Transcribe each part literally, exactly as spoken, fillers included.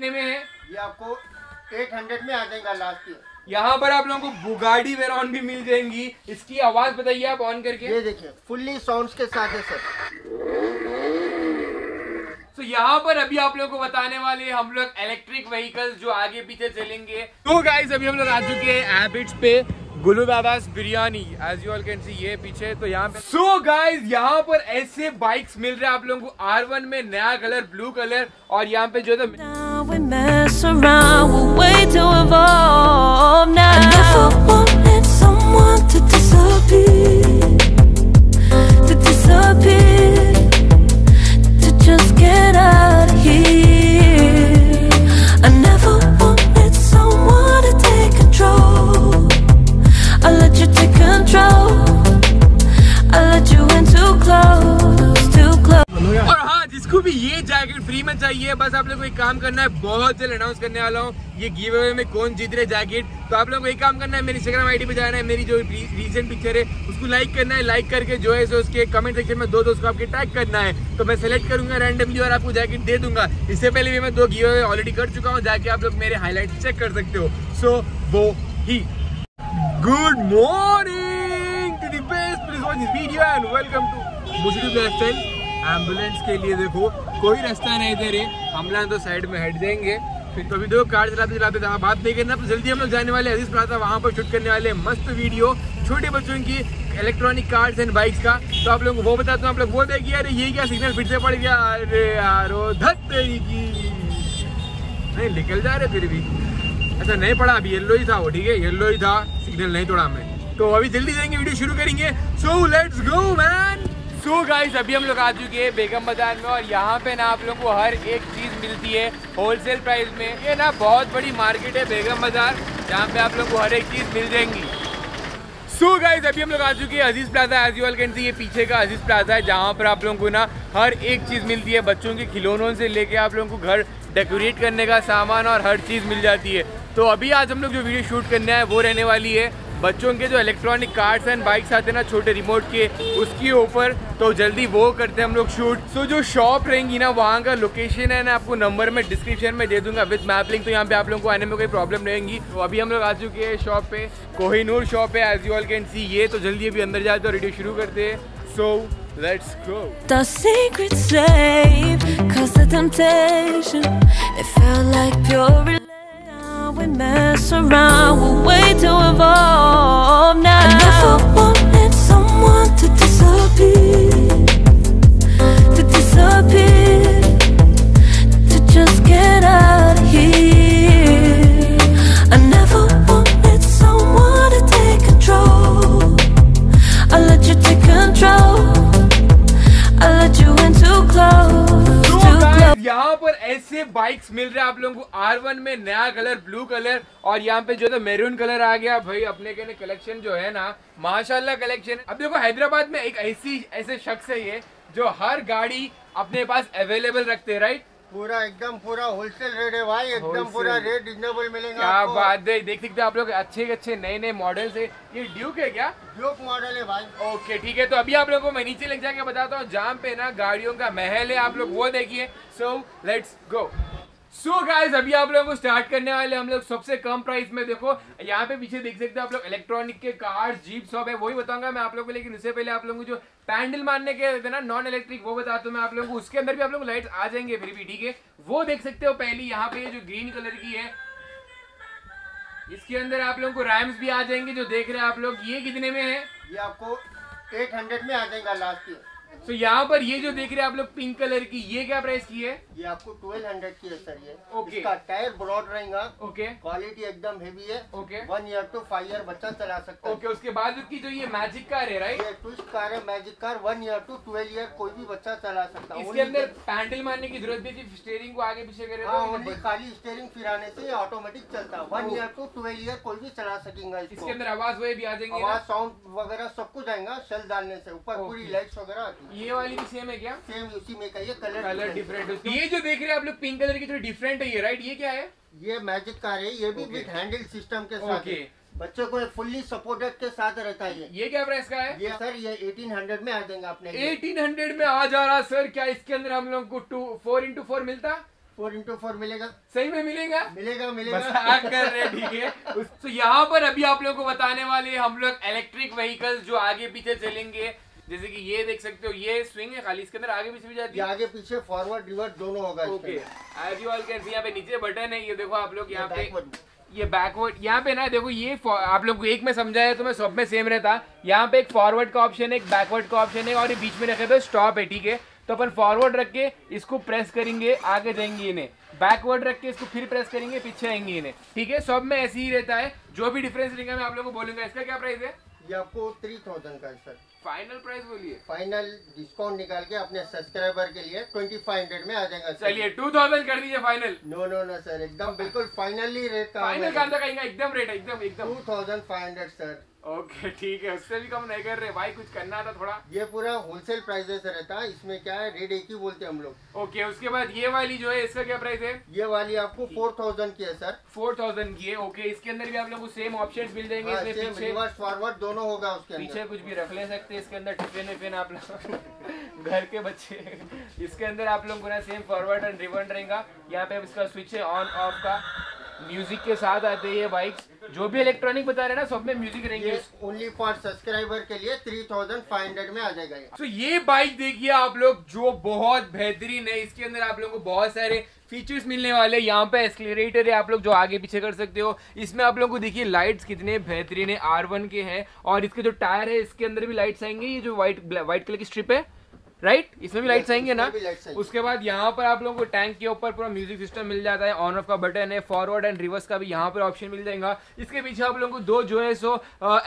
कितने में है ये? आपको आठ सौ में आ जाएगा लास्ट ईयर। यहाँ पर आप लोगों को बुगाटी वेरॉन भी मिल जाएंगी। इसकी आवाज बताइए आप ऑन करके। ये देखिए फुल्ली साउंड्स के साथ है सर। तो यहाँ पर अभी आप लोगों को बताने वाले हम लोग इलेक्ट्रिक व्हीकल्स जो आगे पीछे चलेंगे। तो गाइस अभी हम लोग आ चुके हैं एबिट्स पे, गुलू बाबास biryani, as you all can see ये पीछे। तो यहाँ पे सो गाइस यहाँ पर ऐसे बाइक्स मिल रहे हैं आप लोगों को आर वन में, नया कलर ब्लू कलर। और यहाँ पे जो चाहिए बस आप लोगों को एक काम करना है, बहुत जल्द अनाउंस करने वाला हूँ ये गिव अवे में कौन जीत रहे जैकेट। तो आप लोगों को एक काम करना है, मेरी इंस्टाग्राम आईडी पे जाना है, मेरी जो रीसेंट पिक्चर है उसको लाइक करना है, लाइक करके जो है सो उसके कमेंट सेक्शन में दो दोस्तों आपके टैग करना है। तो मैं सेलेक्ट करूंगा रैंडमली और आपको जैकेट दे दूंगा। इससे पहले भी मैं दो गिव अवे ऑलरेडी कर चुका हूँ, जाके आप लोग मेरे हाईलाइट चेक कर सकते हो। सो वो ही good morning to the best, please watch this video and welcome to Muslim lifestyle. Ambulance के लिए देखो कोई रास्ता नहीं दे रहे, हम लोग तो साइड में हट जाएंगे। फिर तो देखो कार चलाते चलाते बात नहीं करना। तो जल्दी हम लोग जाने वाले अजीज प्लाजा, वहाँ पर शूट करने वाले मस्त वीडियो छोटे बच्चों की इलेक्ट्रॉनिक कार्स एंड बाइक्स का। तो आप लोग वो बताते हो, आप लोग वो देखिए। अरे ये क्या सिग्नल फिर से पड़ गया, अरे यारो धत की नहीं निकल जा रहे फिर भी। अच्छा नहीं पड़ा, अभी येल्लो ही था वो, ठीक है येल्लो ही था, सिग्नल नहीं तोड़ा हमें। तो अभी जल्दी जाएंगे, वीडियो शुरू करेंगे। So let's go man. So so guys अभी हम लोग आ चुके हैं बेगम बाज़ार में और यहाँ पे ना आप लोगों को हर एक चीज़ मिलती है होलसेल प्राइस में। ये ना बहुत बड़ी मार्केट है बेगम बाज़ार, जहाँ पे आप लोगों को हर एक चीज़ मिल जाएंगी। सो so गाइस अभी हम लोग आ चुके हैं Aziz plaza, as you all can see ये पीछे का अजीज प्लाजा है, जहाँ पर आप लोगों को ना हर एक चीज़ मिलती है, बच्चों के खिलौनों से लेके आप लोगों को घर डेकोरेट करने का सामान और हर चीज़ मिल जाती है। तो अभी आज हम लोग जो वीडियो शूट करने है वो रहने वाली है बच्चों के जो इलेक्ट्रॉनिक कार्स एंड बाइक्स आते हैं ना छोटे रिमोट के, उसकी ऊपर। तो जल्दी वो करते हैं हम लोग शूट। सो so, जो शॉप रहेंगी ना वहाँ का लोकेशन है ना आपको नंबर में डिस्क्रिप्शन में दे दूंगा विद मैप लिंक। तो यहाँ पे आप लोगों को आने में कोई प्रॉब्लम रहेगी। तो अभी हम लोग आ चुके हैं शॉप पे, कोहिनूर शॉप है as you all can see ये। तो जल्दी अभी अंदर जाते और वीडियो शुरू करते हैं। So let's go. We mess around, we'll wait to evolve now. I never wanted someone to disappear, to disappear, to just get out of here. I never wanted someone to take control. I let you take control. I let you in too close. यहाँ पर ऐसे bikes मिल रहे हैं आप लोगों को are one में, नया कलर ब्लू कलर। और यहाँ पे जो है मैरून कलर आ गया भाई, अपने के कलेक्शन जो है ना माशाल्लाह कलेक्शन। अब देखो हैदराबाद में एक ऐसी ऐसे शख्स है ये जो हर गाड़ी अपने पास अवेलेबल रखते हैं, राइट। पूरा एकदम पूरा होलसेल रेट है भाई, एकदम पूरा रेट रिजनेबल मिलेगा। क्या बात है, देख सकते हो आप लोग अच्छे अच्छे नए नए मॉडल्स है। ये ड्यूक है क्या? ड्यूक मॉडल है भाई। ओके ठीक है, तो अभी आप लोगों को मैं नीचे लग जाके बताता हूँ जहाँ पे ना गाड़ियों का महल है, आप लोग वो देखिए। सो लेट्स गो। सो गाइस अभी आप लोगों को स्टार्ट करने वाले हम लोग सबसे कम प्राइस में। देखो यहाँ पे पीछे देख सकते हो आप लोग इलेक्ट्रॉनिक के कार्स जीप सब है, वही बताऊंगा मैं आप लोगों को। लेकिन इससे पहले आप लोगों को जो पैंडल मारने के ना नॉन इलेक्ट्रिक वो बताता हूँ मैं आप लोगों को। उसके अंदर भी आप लोग लाइट्स आ जाएंगे फिर भी, ठीक है। वो देख सकते हो पहली यहाँ पे जो ग्रीन कलर की है, इसके अंदर आप लोगों को रैम्स भी आ जाएंगे जो देख रहे हैं आप लोग। ये कितने में है? ये आपको एट हंड्रेड में आ जाएगा लास्ट ईयर। तो so, यहाँ पर ये जो देख रहे हैं आप लोग पिंक कलर की, ये क्या प्राइस की है? ये आपको बारह सौ की है सर ये। ओके। इसका टायर ब्रॉड रहेगा। ओके। क्वालिटी एकदम हेवी है। Okay. One year to five year बच्चा चला सकता है। ओके। उसके बाद उसकी जो ये मैजिक कार है, राइट, ये ट्विस्ट कार है magic car, one year to twelve year कोई भी बच्चा चला सकता है। इसके अंदर पैंडल मारने की जरूरत भी थी, स्टेयरिंग को आगे पीछे करे, ओनली खाली स्टेयरिंग फिराने से ऑटोमेटिक चलता है। One year to twelve year कोई भी चला सकेगा। इसके अंदर आवाज वो भी आ जाएंगे, आवाज साउंड वगैरह सब कुछ आएगा सेल डालने से। ऊपर पूरी लाइट्स वगैरह। ये वाली भी सेम है क्या? सेम उसी में का, ये कलर कलर डिफरेंट। ये जो देख रहे हैं आप लोग पिंक कलर की थोड़ी डिफरेंट है ये, राइट। ये क्या है? ये मैजिक कार है, ये भी विद हैंडल सिस्टम के साथ है। बच्चों को फुल्ली सपोर्टेड के साथ रहता है। ये क्या प्राइस का है? ये सर ये अठारह सौ में आ जाएगा आपने। अठारह सौ में आ जा रहा सर। क्या इसके अंदर हम लोग को टू फोर इंटू फोर मिलता? फोर इंटू फोर मिलेगा, सही में मिलेगा मिलेगा मिलेगा कर रहे ठीक है। तो यहाँ पर अभी आप लोगों को बताने वाले हम लोग इलेक्ट्रिक व्हीकल्स जो आगे पीछे चलेंगे, जैसे कि ये देख सकते हो ये स्विंग है खाली, इसके अंदर आगे पीछे भी जाती है, आगे पीछे फॉरवर्ड रिवर्स दोनों होगा। Okay as you all can see यहाँ पे नीचे बटन है, ये देखो आप लोग यहाँ पे ये बैकवर्ड यहाँ पे ना देखो, ये आप लोग को एक में समझाया तो मैं सब में सेम रहता। यहाँ पे एक फॉरवर्ड का ऑप्शन है, एक बैकवर्ड का ऑप्शन है और ये बीच में रखे तो स्टॉप है ठीक है। तो अपन फॉरवर्ड रख के इसको प्रेस करेंगे आगे जाएंगे इन्हें, बैकवर्ड रख के इसको फिर प्रेस करेंगे पीछे आएंगे इन्हें ठीक है। सब में ऐसे ही रहता है, जो भी डिफरेंस रहेगा मैं आप लोगों को बोलूंगा। इसका क्या प्राइस है? ये आपको थ्री थाउजेंड का है सर। फाइनल प्राइस बोलिए। फाइनल डिस्काउंट निकाल के अपने सब्सक्राइबर के लिए ट्वेंटी फाइव हंड्रेड में आ जाएगा। चलिए टू थाउजेंड कर दीजिए final. No no no sir, एकदम बिल्कुल फाइनली रेट का फाइनल का एकदम रेट एकदम एकदम two thousand five hundred sir. Okay ठीक है, उससे भी कम नहीं कर रहे भाई, कुछ करना था थोड़ा। ये पूरा होलसेल प्राइस रहता है, इसमें क्या है रेट एक ही बोलते हैं हम लोग। ओके उसके बाद ये वाली जो है इसका क्या प्राइस है? ये वाली आपको फोर थाउजेंड की है सर। फोर थाउजेंड की है ओके। इसके अंदर भी आप लोग सेम ऑप्शन मिल जाएंगे, रिवर्स फॉरवर्ड दोनों होगा, उसके पीछे कुछ भी रख ले सकते हैं। इसके अंदर टिफिन विफिन आप लोग घर के बच्चे, इसके अंदर आप लोग पूरा सेम फॉरवर्ड एंड रिवर्स रहेगा। यहाँ पे इसका स्विच है ऑन ऑफ का, म्यूजिक के साथ आते हैं ये बाइक्स। जो भी इलेक्ट्रॉनिक बता रहे हैं ना सब में म्यूजिक रहेंगे। ओनली फॉर सब्सक्राइबर के लिए थ्री थाउजेंड फाइव हंड्रेड में आ जाएगा। तो so, ये बाइक देखिए आप लोग जो बहुत बेहतरीन है। इसके अंदर आप लोगों को बहुत सारे फीचर्स मिलने वाले। यहाँ पे एक्सीलरेटर है आप लोग जो आगे पीछे कर सकते हो। इसमें आप लोगों को देखिए लाइट्स कितने बेहतरीन है, आर वन के हैं। और इसके जो टायर है इसके अंदर भी लाइट्स आएंगे, ये जो व्हाइट व्हाइट कलर की स्ट्रिप है राइट right? इसमें भी लाइट्स आएंगे ना। उसके बाद यहाँ पर आप लोगों को टैंक के ऊपर पूरा म्यूजिक सिस्टम मिल जाता है, ऑन ऑफ का बटन है, फॉरवर्ड एंड रिवर्स का भी यहाँ पर ऑप्शन मिल जाएगा। इसके पीछे आप लोगों को दो जो है सो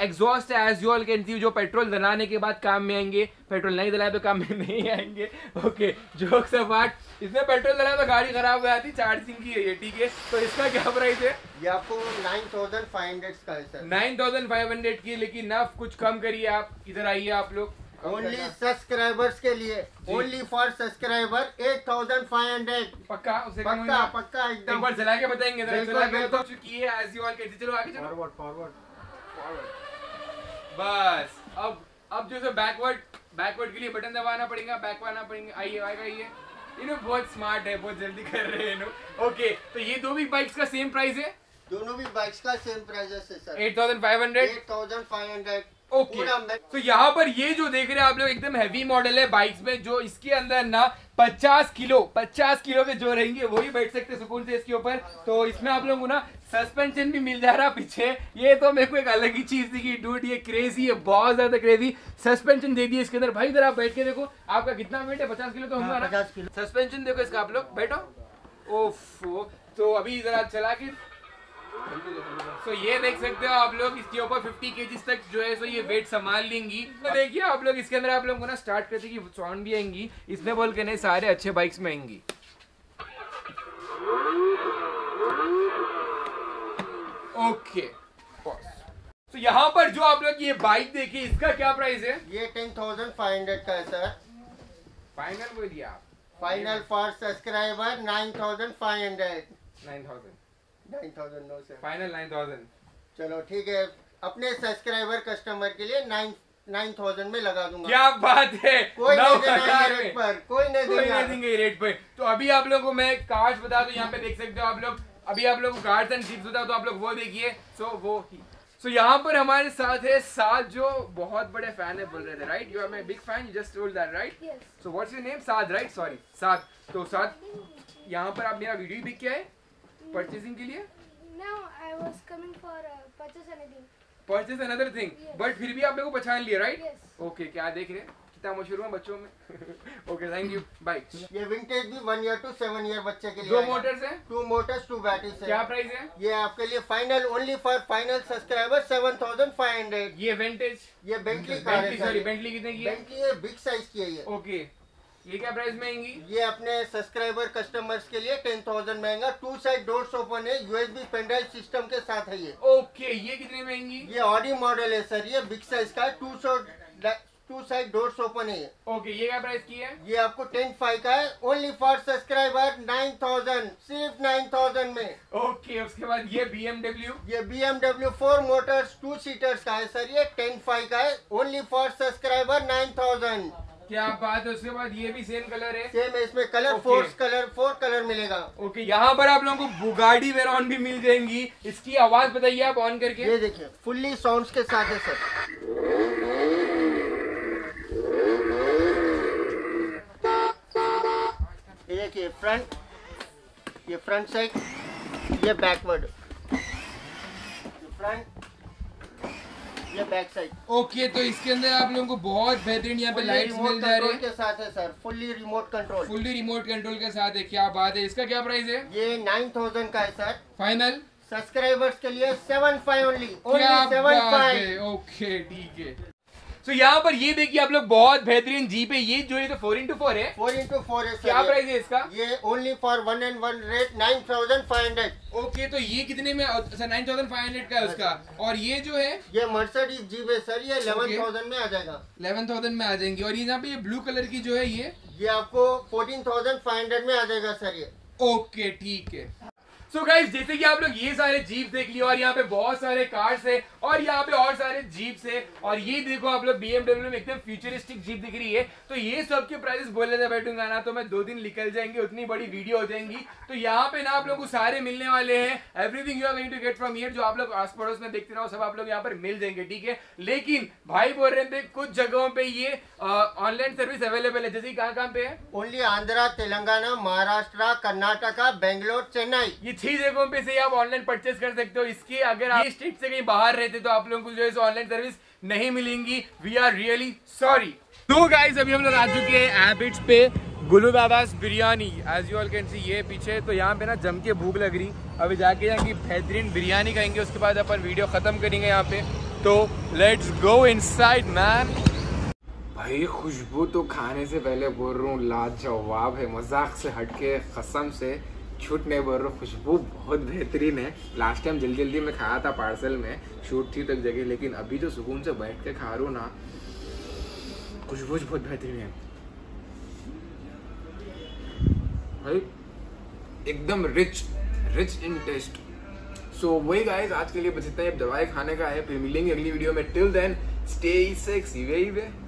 एग्जॉस्ट है as you all can see, जो पेट्रोल डलाने के बाद काम में आएंगे, पेट्रोल नहीं डलाए तो काम में नहीं आएंगे। ओके जोक से बात, इसमें पेट्रोल डलाया तो गाड़ी खराब हो जाती, चार्जिंग की है ये ठीक है। तो इसका क्या प्राइस है? ये आपको नाइन थाउजेंड फाइव हंड्रेड का है sir. Nine thousand five hundred की, लेकिन ना कुछ कम करिए आप, इधर आइए आप लोग। ओनली सब्सक्राइबर्स के लिए, only for subscriber eight thousand five hundred पक्का उसे पक्का पक्का एकदम। एक बार चला के बताएंगे, चला के तो चुकी है as you all can see. चलो आगे चलो, फॉरवर्ड फॉरवर्ड फॉरवर्ड बस। अब अब जो है बैकवर्ड, बैकवर्ड के लिए बटन दबाना पड़ेगा, बैकवर्ड आना पड़ेगा। आइए आएगा ये, इन्हों बहुत स्मार्ट है, बहुत जल्दी कर रहे हैं इन्हों। ओके तो ये दो भी बाइक्स का सेम प्राइस है, दोनों भी बाइक्स का सेम प्राइस है sir, eight thousand five hundred eight thousand five hundred. Okay okay. तो यहाँ पर ये जो देख रहे हैं आप लोग एकदम हैवी मॉडल है बाइक्स में, जो इसके अंदर ना पचास किलो पचास किलो के जो रहेंगे वही बैठ सकते सुकून से इसके ऊपर। तो इसमें आप लोगों को ना सस्पेंशन भी मिल जा रहा पीछे, ये तो मेरे को एक अलग ही चीज दिखी डूड, ये क्रेजी है, बहुत ज्यादा क्रेजी। सस्पेंशन दे दिए इसके अंदर भाई, इधर आप बैठ के देखो आपका कितना वेट है, पचास किलो तो होगा ना। पचास किलो सस्पेंशन देखो इसका, आप लोग बैठो ओफो। तो अभी इधर चला के तो so, ये देख सकते हो आप लोग इसके ऊपर पचास केजी तक जो है सो ये वेट संभाल लेंगी। तो देखिए आप लोग इसके अंदर आप लोगों को ना स्टार्ट करते कि साउंड भी आएंगी, इसमें बोल के नहीं सारे अच्छे बाइक्स में आएंगी। ओके तो यहाँ पर जो आप लोग ये बाइक देखिए इसका क्या प्राइस है? ये टेन थाउजेंड फाइव हंड्रेड का है सर। फाइनल बोलिए आप। Final for subscriber nine thousand five hundred nine thousand. Nine thousand no sir, final nine thousand. चलो ठीक है, अपने सब्सक्राइबर कस्टमर के लिए नाइन नाइन थाउजेंड में लगा दूंगा। क्या बात है, कोई नहीं देगा रेट पर, कोई नहीं देंगे रेट पर। तो अभी आप लोगों को मैं कार्ड्स बता दूं, यहाँ पे देख सकते हो आप लोग। अभी आप लोगों को कार्ड्स एंड टिप्स बता तो आप लोग वो देखिए। सो so, वो ही सो so, यहाँ पर हमारे साथ है साथ जो बहुत बड़े फैन है, बोल रहे थे right, you are my big fan, you just told that right. So what's your name? साथ राइट, सॉरी साथ। तो साथ यहाँ पर आप मेरा वीडियो भी क्या है purchasing के लिए? No, I was coming for uh, purchase anything. Purchase another thing. Yes. But फिर भी आप मेरे को पहचान लिए राइट? Yes. Okay, क्या देख रहे हैं? कितना मशहूर हूँ बच्चों में। Okay, thank you. Bye. ये vintage भी one year to seven year बच्चे के लिए। दो मोटर्स हैं? Two motors, two batteries हैं। क्या प्राइस है? ये आपके लिए final only for final subscriber seven thousand five hundred। ये vintage? ये Bentley का है। Sorry, Bentley कितने की है? Bentley है big size की है ये। Okay. ये क्या प्राइस में आएंगी? ये अपने सब्सक्राइबर कस्टमर्स के लिए टेन थाउजेंड में आएगा। टू साइड डोर्स ओपन है, यूएसबी पेनड्राइव सिस्टम के साथ है ये। ओके okay, ये कितने में आएंगी? ये ऑडी मॉडल है सर, ये बिग साइज का, टू सौ टू साइड डोर्स ओपन है ये। ओके ये क्या प्राइस की है? ये आपको टेन फाइव का है, only for subscriber nine thousand सिर्फ नाइन थाउजेंड में। ओके उसके बाद ये बीएमडब्ल्यू, ये BMW four motors two seaters का है सर, ये टेन फाइव का है, only for subscriber nine thousand. क्या बात है। उसके बाद ये भी सेम कलर है, सेम है इसमें कलर okay. फोर्स कलर फोर कलर मिलेगा ओके okay. यहाँ पर आप लोगों को बुगाटी वेरॉन भी मिल जाएंगी। इसकी आवाज बताइए आप ऑन करके, ये देखिए फुल्ली साउंड्स के साथ है सर। ये देखिए फ्रंट, ये फ्रंट साइड, ये बैकवर्ड, ये फ्रंट, ये बैक साइड ओके okay, तो इसके अंदर आप लोगों को बहुत बेहतरीन यहाँ पे लाइट्स मिल जा रहे हैं के साथ है sir, fully remote control, fully remote control के साथ है। क्या बात है। इसका क्या प्राइस है? ये नाइन थाउजेंड का है सर। फाइनल सब्सक्राइबर्स के लिए seven five only only okay ठीक है। तो so, यहाँ पर ये देखिए आप लोग बहुत बेहतरीन जीप है। ये जो है तो फोर इंटू फोर है, फोर इंटू फोर है। क्या प्राइस है इसका? ये only for one and one rate nine thousand five hundred okay. तो ये कितने में? नाइन थाउजेंड फाइव हंड्रेड का है उसका। और ये जो है ये मर्सिडीज जीप है सर, ये इलेवन थाउजेंड में आ जाएगा, इलेवन थाउजेंड में आ जाएंगी। और ये यहाँ पे ये ब्लू कलर की जो है ये ये आपको फोर्टीन थाउजेंड फाइव हंड्रेड में आ जाएगा सर ये ओके ठीक है। सो so गाइज जैसे कि आप लोग ये सारे जीप देख लिए और यहाँ पे बहुत सारे कार्स है और यहाँ पे और सारे जीप्स है और ये देखो आप लोग बीएमडब्ल्यू में एकदम फ्यूचरिस्टिक जीप दिख रही है। तो ये सब के प्राइसेस बोलने से बैठूंगा ना तो मैं दो दिन निकल जाएंगे, उतनी बड़ी वीडियो हो जाएंगी। तो यहाँ पे ना आप लोग को सारे मिलने वाले हैं, everything you are going to get from here, जो आप लोग आस पड़ोस में देखते रहो सब आप लोग यहाँ पर मिल जाएंगे ठीक है। लेकिन भाई बोल रहे थे कुछ जगहों पे ये ऑनलाइन सर्विस अवेलेबल है, जैसे कहाँ कहाँ पे है? ओनली आंध्रा, तेलंगाना, महाराष्ट्र, कर्नाटका, बेंगलोर, चेन्नई, छह जगहों पे से आप ऑनलाइन परचेस कर सकते हो। इसके अगर आप स्टेट से कहीं बाहर रहते तो आप लोगों को जो है ऑनलाइन सर्विस नहीं मिलेंगी। We are really sorry. तो गाइस अभी हम लोग आ चुके हैं एबिट्स पे, गुलू बाबास biryani, as you all can see ये पीछे। तो यहाँ पे ना जम के भूख लग रही, अभी जाके यहाँ की बेहतरीन बिरयानी खाएंगे, उसके बाद अपन वीडियो खत्म करेंगे यहाँ पे। तो लेट्स गो इनसाइड मैन। भाई खुशबू तो खाने से पहले बोल रहा हूँ लाजवाब है, मजाक से हटके कसम से शूट नहीं बोल रहा, खुशबू बहुत बेहतरीन है। लास्ट टाइम जल्दी जल्दी मैं खाया था पार्सल में, शूट थी तक जगह, लेकिन अभी जो सुकून से बैठ के खा रहा हूँ ना, खुशबू बहुत बेहतरीन है भाई, एकदम rich rich in taste. So वही गाइस आज के लिए बस इतना ही, दवाई खाने का है, फिर मिलेंगे अगली वीडियो में। Till then stay safe, see वे।